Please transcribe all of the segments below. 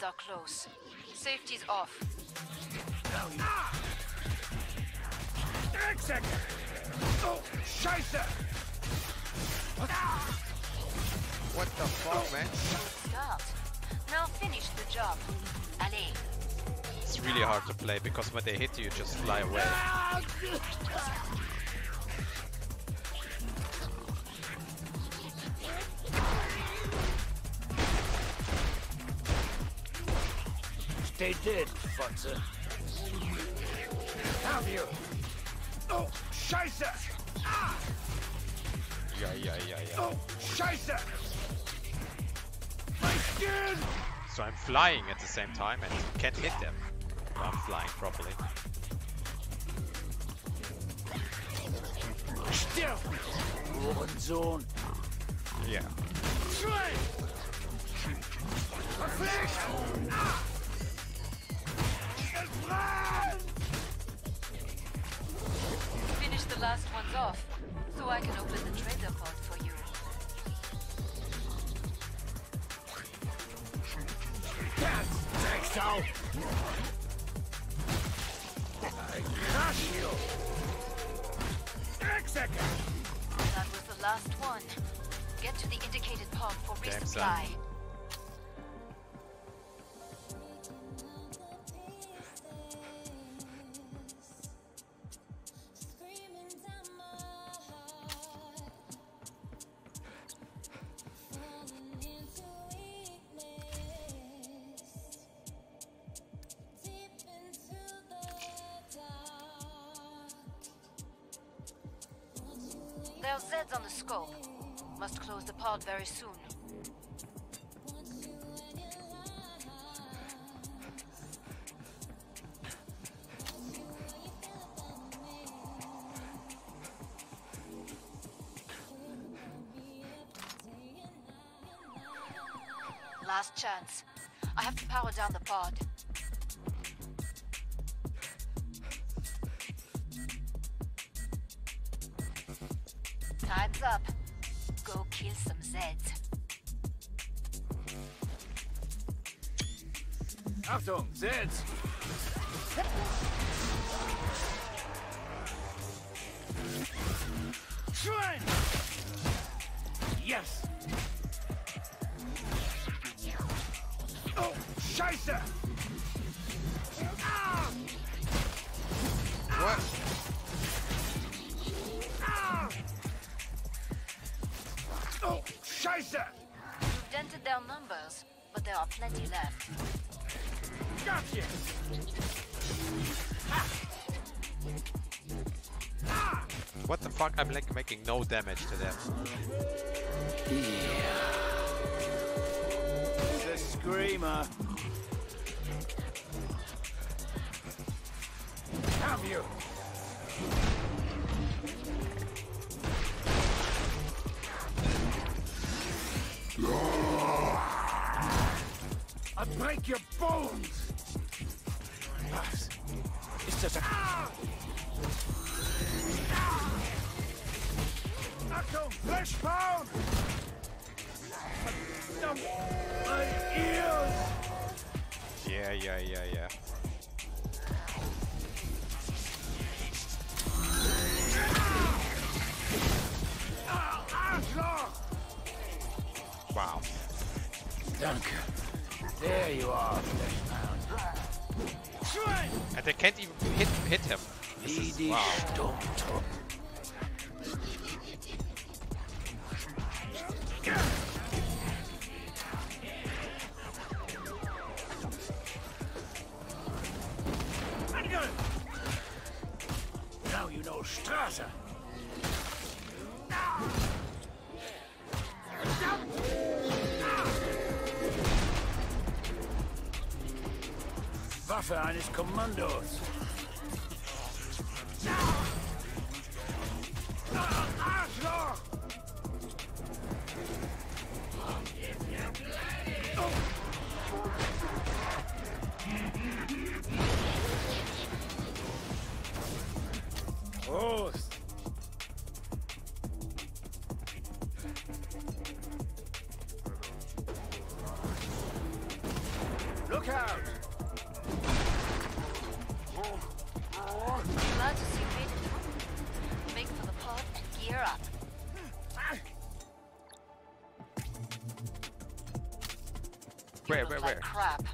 Zeds are close. Safety's off. Exit! Oh, Scheiße! What the fuck, man? Start. Now finish the job. Allez. It's really hard to play because when they hit you, you just fly away. They did, Futzer. Have you? Oh, Scheiße! Ah! Yeah. Oh, Scheiße! My skin! So I'm flying at the same time and can't hit them. But I'm flying properly. Stirb! Hurensohn! Yeah. Ah! Finish the last ones off, so I can open the trader pod for you. That's Jaxo! I crush you! Execute! That was the last one. Get to the indicated pod for resupply. There are Zeds on the scope. Must close the pod very soon. Last chance. I have to power down the pod. Time's up. Go kill some Zeds. Achtung, Zeds! Schwein! Yes! Oh, Scheiße! Ah! What? Oh, Scheiße! You've dented their numbers, but there are plenty left. Gotcha! Ah. Ah. What the fuck? I'm like making no damage to them. Yeah. It's a screamer. Have you? I'll break your bones! It's just a... Achtung, Flashpound! My ears! Yeah. Arschloch! Wow. Danke. There you are, Flashpound. And they can't even hit him. This is, wow. Now you know Strasser. Waffe eines Kommandos. Arschloch! Prost! Where? Crap.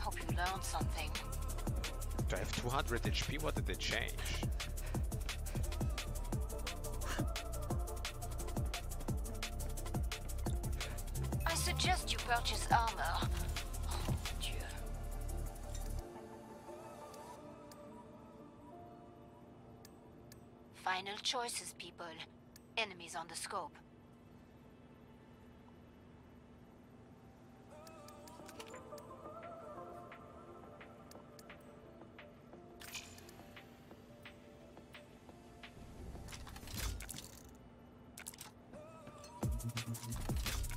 Hope you learned something. Do I have 200 HP? What did they change? I suggest you purchase armor. Oh, Dieu. Final choices, people. Enemies on the scope.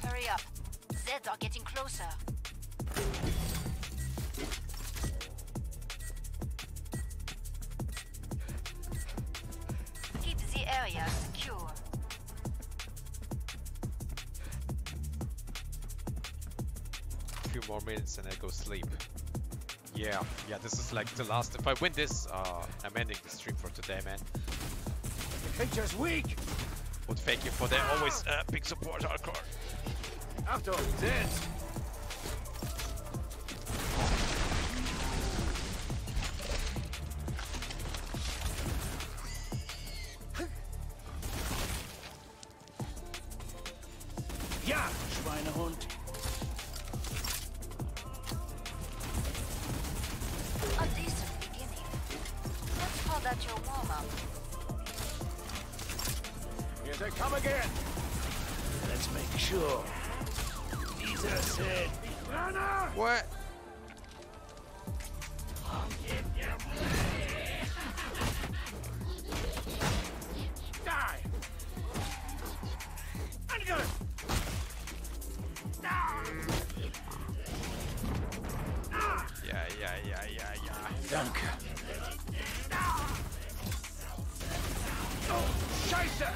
Hurry up. Zeds are getting closer. Keep the area secure. A few more minutes and I go sleep. Yeah, this is like the last. If I win this, I'm ending the stream for today, man. The creature's weak! Would thank you for their always big support, hardcore. After all, Zeds. Ja, Schweinehund. A decent beginning. Let's call that your warm-up. Here they come again! Let's make sure. These are said. What? I'll give you blood. Die! I'm good! Yeah. Danke. Oh, Scheiße!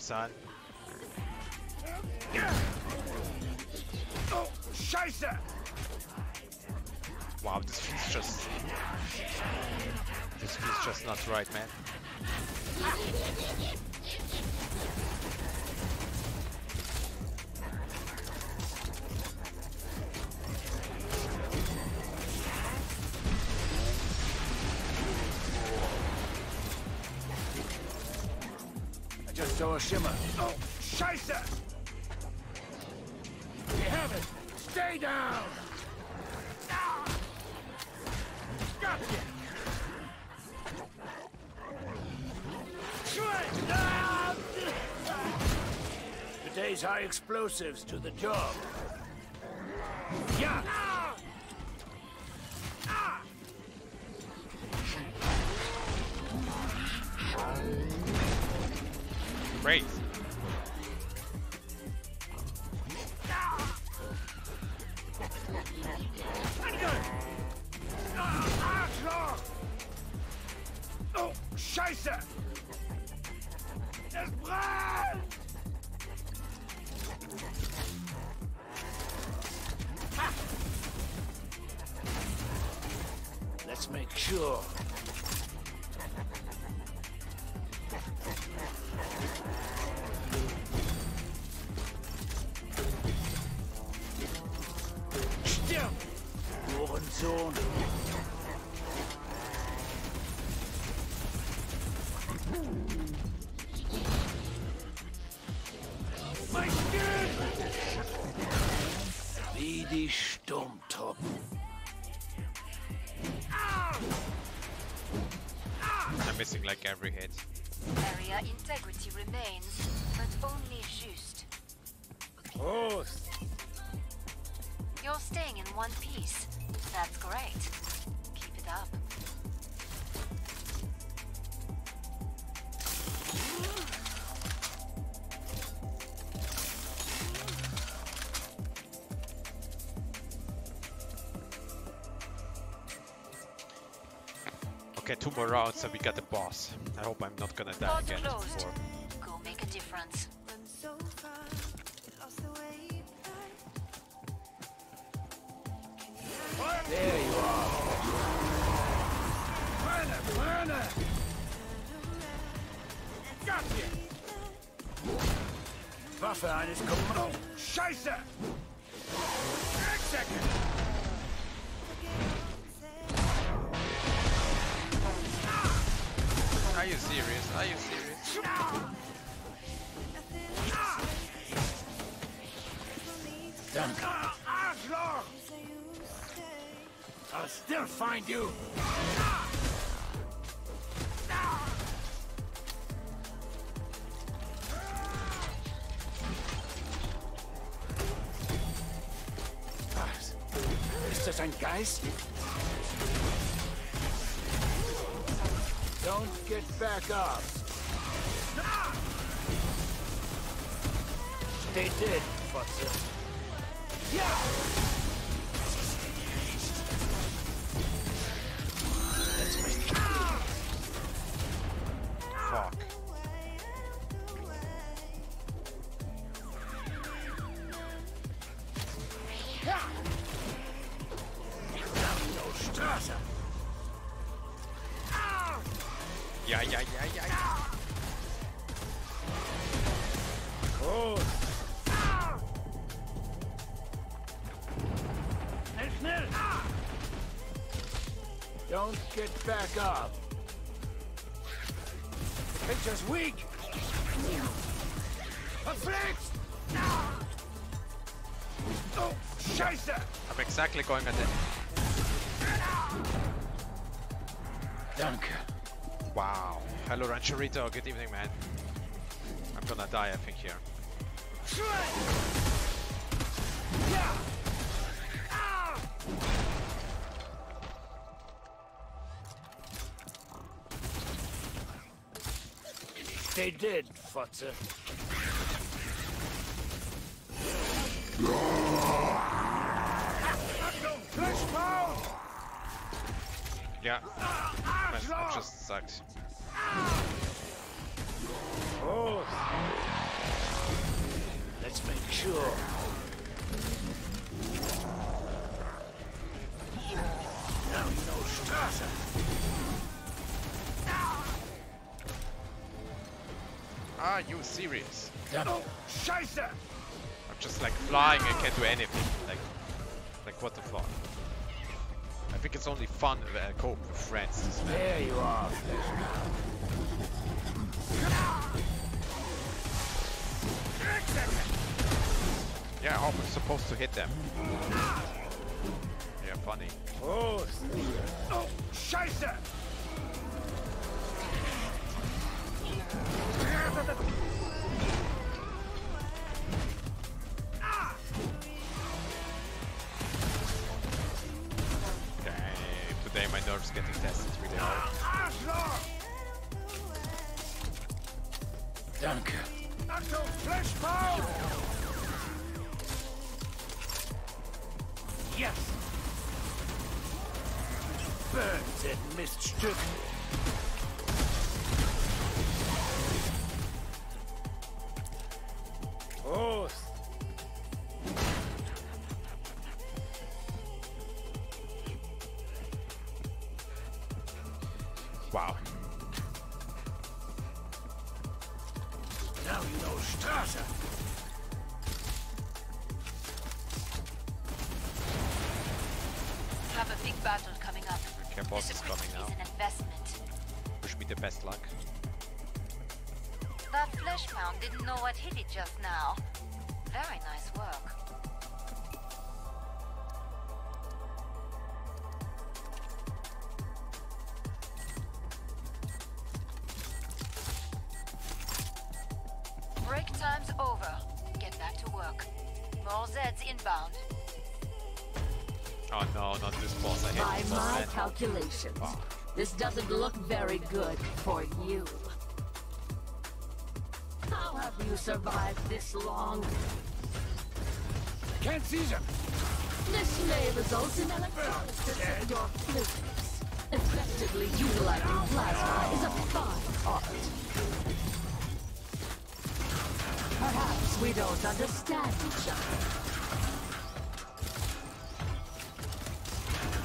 Son. Oh, Scheiße! Wow, this feels just not right, man. Shimmer. Oh, Scheiße! We have it! Stay down! Stop it! Today's high explosives to the job. Yeah! Great. Arschloch! Oh, Scheiße! Es brennt! Let's make sure. Wie die Sturmtruppen. I'm missing like every hit. Area integrity remains, but only just. Oh. You're staying in one piece. That's great. Keep it up. Okay, 2 more rounds and we got the boss. I hope I'm not gonna die again as before. Go make a difference. There you are. Planet! Got you! Waffein ist kaputt. Scheiße! Execute! Are you serious? Are you serious? Danke. Arschloch! I'll still find you! Was? Ist das ein Geist? Don't get back up. They did, Fuzzer. Yeah! Fuck. No Strasser. Yeah. Cool. Don't get back up. The picture's weak. Afflicts. Oh, Scheiße! I'm exactly going at it. Danke. Wow. Hello Rancherito, good evening man. I'm gonna die I think here. They did, Fotze. Yeah, that just sucks. Oh. Let's make sure. Now you know Strasser. Are you serious? Oh, Scheiße! I'm just like flying and can't do anything. Like what the fuck? I think it's only fun to cope with friends this way. There you are, Flash. Yeah, I was supposed to hit them. Yeah, funny. Oh, Scheiße! My nerves getting tested really hard. Danke. Yes. Burns at miststück. Oh. Wow. Now you know Strasser. You have a big battle coming up. Okay, boss is coming now. An investment. Wish me the best luck. That flesh pound didn't know what hit it just now. Very nice work. Time's over. Get back to work. More Zeds inbound. Oh no, not this boss. I hate this boss. By my calculations, this doesn't look very good for you. How have you survived this long? I can't see them. Display results in electronics to your flippers. Effectively utilizing plasma is a fine art. Perhaps we don't understand each other.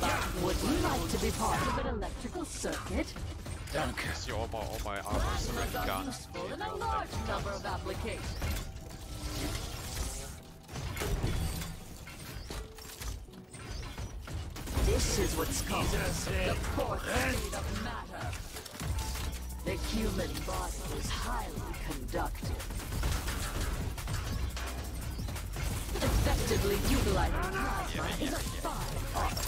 But would you like to be part of an electrical circuit? Danke. You're all my armors already gone. Useful in a large number of applications. This is what's called the fourth state of matter. The human body is highly conductive. Effectively utilizing plasma is a fine art.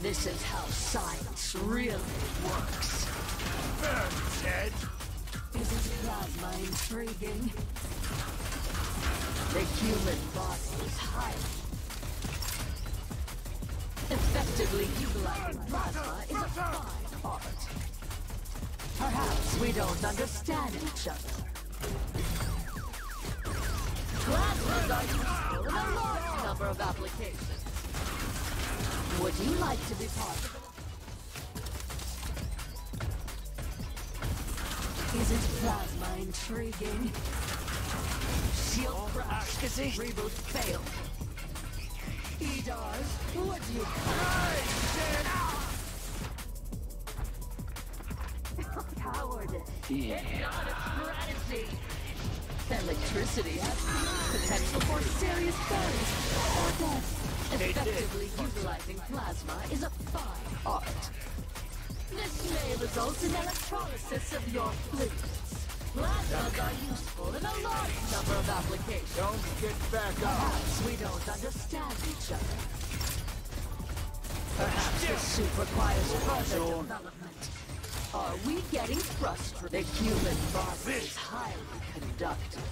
This is how science really works. Burn, Zeds! Isn't plasma intriguing? The human body is highly effectively utilizing plasma is a fine art. Perhaps we don't understand each other. Plasmas are useful in a large number of applications. Would you like to be part of it? Isn't plasma intriguing? Shield crash. Reboot failed. Edar, would you Cowardice! It's not a strategy! Electricity has potential for serious burns or death. Effectively utilizing plasma is a fine art. This may result in electrolysis of your fluids. Plasmas are useful in a large number of applications. Don't get back up. Perhaps we don't understand each other. Perhaps this suit requires further development. Are we getting frustrated? The human body is highly conductive.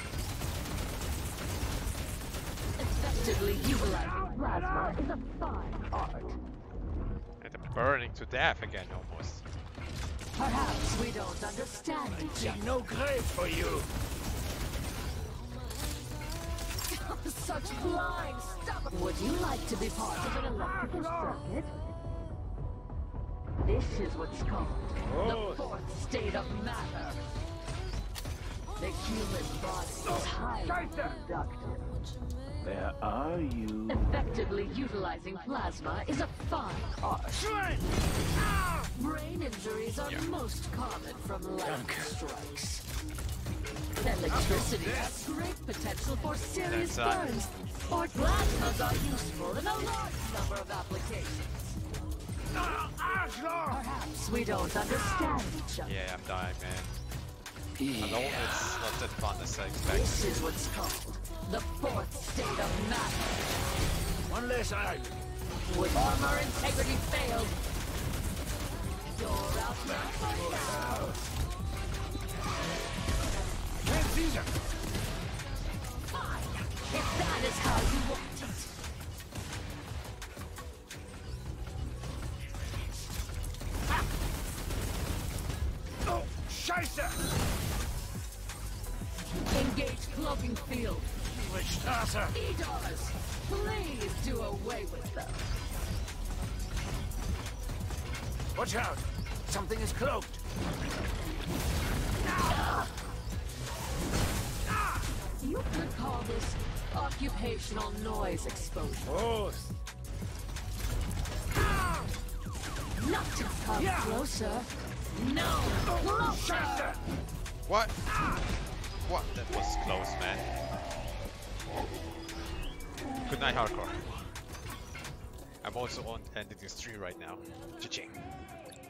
Effectively utilizing plasma is a fine art. And I'm burning to death again almost. Perhaps we don't understand each other. No grave for you. Such blind stuff. Would you like to be part of an electrical circuit? This is what's called the fourth state of matter. The human body is highly conductive. Where are you? Effectively utilizing plasma is a fine art. Brain injuries are most common from lightning strikes. Electricity has great potential for serious burns. Or plasmas are useful in a large number of applications. Perhaps we don't understand each other. Yeah, I'm dying, man. Alone, it's not that fun as I expected. This is what's called the fourth state of matter. One less eye. With armor integrity failed. You're out now. Fine. If that is how you want it. Ha. Oh, Scheiße! Engage cloaking field. Which Strasser? Edars, please do away with them. Watch out! Something is cloaked. You could call this occupational noise exposure. Oh. Not to come closer. No. Closer. What? What? That was close, man. Good night, hardcore. I'm also on ending the stream right now. Cha-ching.